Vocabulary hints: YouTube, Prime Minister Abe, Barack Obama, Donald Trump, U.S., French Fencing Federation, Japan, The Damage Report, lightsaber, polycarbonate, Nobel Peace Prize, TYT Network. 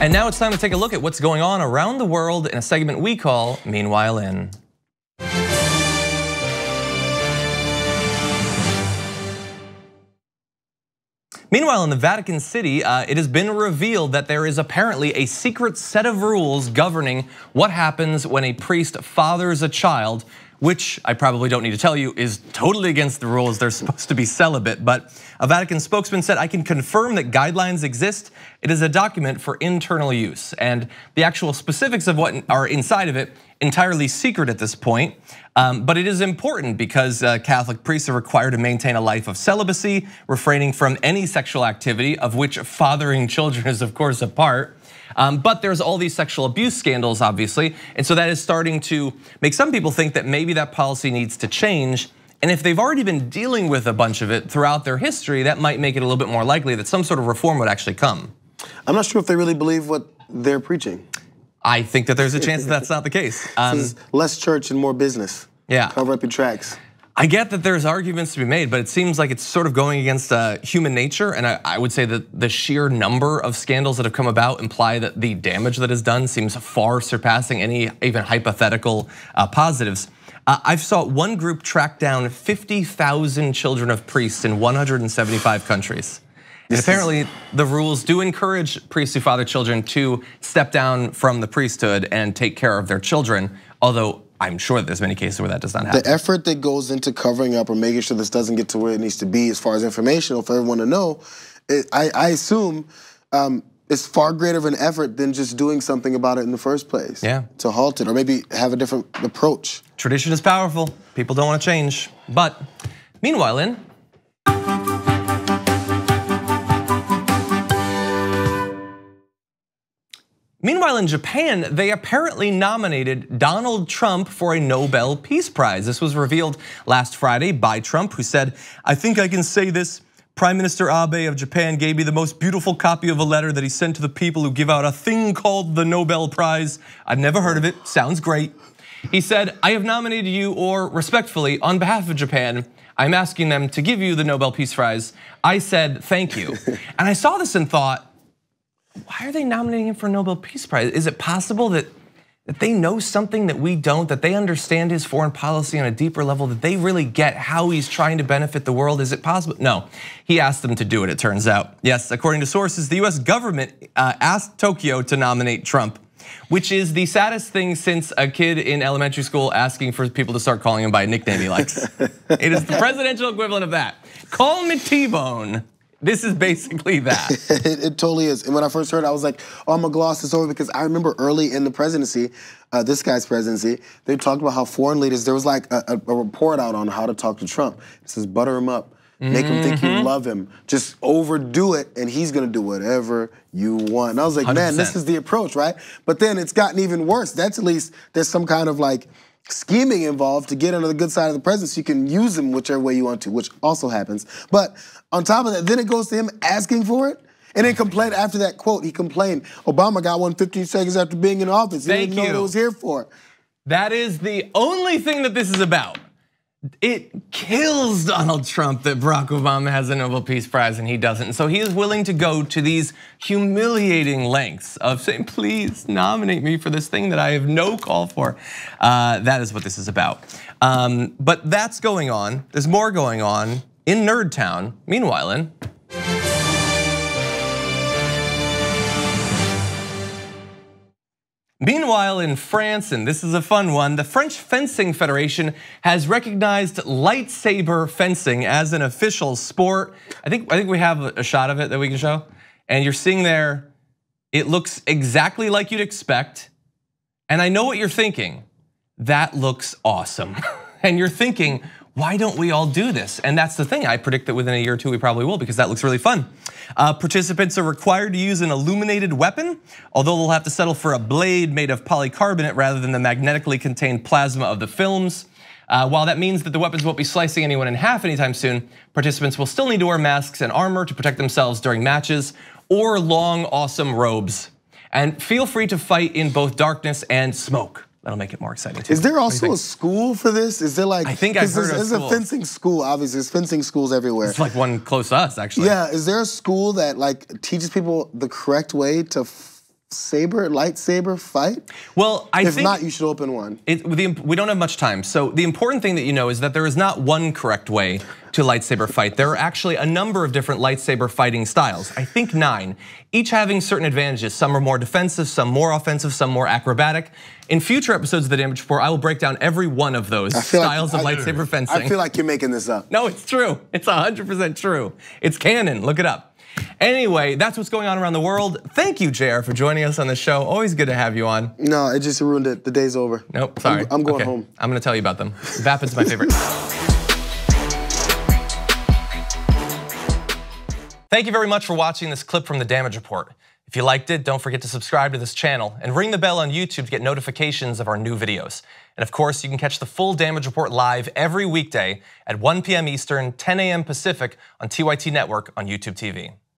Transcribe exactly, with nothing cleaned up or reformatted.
And now it's time to take a look at what's going on around the world in a segment we call Meanwhile In. Meanwhile, in the Vatican City, uh, it has been revealed that there is apparently a secret set of rules governing what happens when a priest fathers a child, which I probably don't need to tell you is totally against the rules. They're supposed to be celibate, but a Vatican spokesman said, "I can confirm that guidelines exist. It is a document for internal use, and the actual specifics of what are inside of it entirely secret at this point, um, but it is important because uh, Catholic priests are required to maintain a life of celibacy, refraining from any sexual activity, of which fathering children is of course a part. Um, but there's all these sexual abuse scandals, obviously, and so that is starting to make some people think that maybe that policy needs to change. And if they've already been dealing with a bunch of it throughout their history, that might make it a little bit more likely that some sort of reform would actually come. I'm not sure if they really believe what they're preaching. I think that there's a chance that that's not the case. Um, less church and more business. Yeah. Cover up your tracks. I get that there's arguments to be made, but it seems like it's sort of going against uh, human nature. And I, I would say that the sheer number of scandals that have come about imply that the damage that is done seems far surpassing any even hypothetical uh, positives. Uh, I've saw one group track down fifty thousand children of priests in one hundred seventy-five countries. And apparently, the rules do encourage priests who father children to step down from the priesthood and take care of their children, although I'm sure that there's many cases where that does not happen. The effort that goes into covering up or making sure this doesn't get to where it needs to be as far as informational for everyone to know, I assume it's far greater of an effort than just doing something about it in the first place. Yeah. To halt it or maybe have a different approach. Tradition is powerful. People don't want to change. But meanwhile, in... Meanwhile, in Japan, they apparently nominated Donald Trump for a Nobel Peace Prize. This was revealed last Friday by Trump, who said, "I think I can say this. Prime Minister Abe of Japan gave me the most beautiful copy of a letter that he sent to the people who give out a thing called the Nobel Prize. I've never heard of it. Sounds great." He said, "I have nominated you, or respectfully, on behalf of Japan, I'm asking them to give you the Nobel Peace Prize. I said, thank you." And I saw this and thought, why are they nominating him for a Nobel Peace Prize? Is it possible that, that they know something that we don't, that they understand his foreign policy on a deeper level, that they really get how he's trying to benefit the world? Is it possible? No, he asked them to do it, it turns out. Yes, according to sources, the U S government asked Tokyo to nominate Trump, which is the saddest thing since a kid in elementary school asking for people to start calling him by a nickname he likes. It is the presidential equivalent of that. Call me T-Bone. This is basically that. it, it totally is. And when I first heard it, I was like, oh, I'm gonna gloss this over, because I remember early in the presidency, uh, this guy's presidency, they talked about how foreign leaders, there was like a, a report out on how to talk to Trump. It says, butter him up, make mm-hmm. him think you love him, just overdo it, and he's gonna do whatever you want. And I was like, one hundred percent. Man, this is the approach, right? But then it's gotten even worse. That's at least, there's some kind of like scheming involved to get on the good side of the president so you can use him whichever way you want to, which also happens. But on top of that, then it goes to him asking for it and then complained after that quote. He complained, Obama got one fifteen seconds after being in office. He Thank didn't know you. What it was here for. That is the only thing that this is about. It kills Donald Trump that Barack Obama has a Nobel Peace Prize and he doesn't. So he is willing to go to these humiliating lengths of saying, please nominate me for this thing that I have no call for. Uh, that is what this is about. Um, but that's going on. There's more going on in Nerd Town. Meanwhile, in... Meanwhile, in France, and this is a fun one, the French Fencing Federation has recognized lightsaber fencing as an official sport. I think I think we have a shot of it that we can show. And you're seeing there, it looks exactly like you'd expect. And I know what you're thinking. That looks awesome. And you're thinking, why don't we all do this? And that's the thing, I predict that within a year or two we probably will, because that looks really fun. Uh, participants are required to use an illuminated weapon, although they'll have to settle for a blade made of polycarbonate rather than the magnetically contained plasma of the films. Uh, while that means that the weapons won't be slicing anyone in half anytime soon, participants will still need to wear masks and armor to protect themselves during matches, or long, awesome robes. And feel free to fight in both darkness and smoke. That'll make it more exciting too. Is there also a school for this? Is there like, I think I've heard of there's a fencing school, obviously. There's fencing schools everywhere. It's like one close to us, actually. Yeah, is there a school that like teaches people the correct way to saber, lightsaber fight? Well, I if think- If not, you should open one. It, the, we don't have much time. So the important thing that you know is that there is not one correct way to lightsaber fight. There are actually a number of different lightsaber fighting styles, I think nine, each having certain advantages. Some are more defensive, some more offensive, some more acrobatic. In future episodes of The Damage Report, I will break down every one of those styles like, of I, lightsaber fencing. I feel like you're making this up. No, it's true. It's one hundred percent true. It's canon, look it up. Anyway, that's what's going on around the world. Thank you, J R, for joining us on the show. Always good to have you on. No, it just ruined it. The day's over. Nope, sorry. I'm, I'm going okay. home. I'm gonna tell you about them. Vapid's my favorite. Thank you very much for watching this clip from The Damage Report. If you liked it, don't forget to subscribe to this channel and ring the bell on YouTube to get notifications of our new videos. And of course, you can catch the full Damage Report live every weekday at one p m Eastern, ten a m Pacific on T Y T Network on YouTube T V.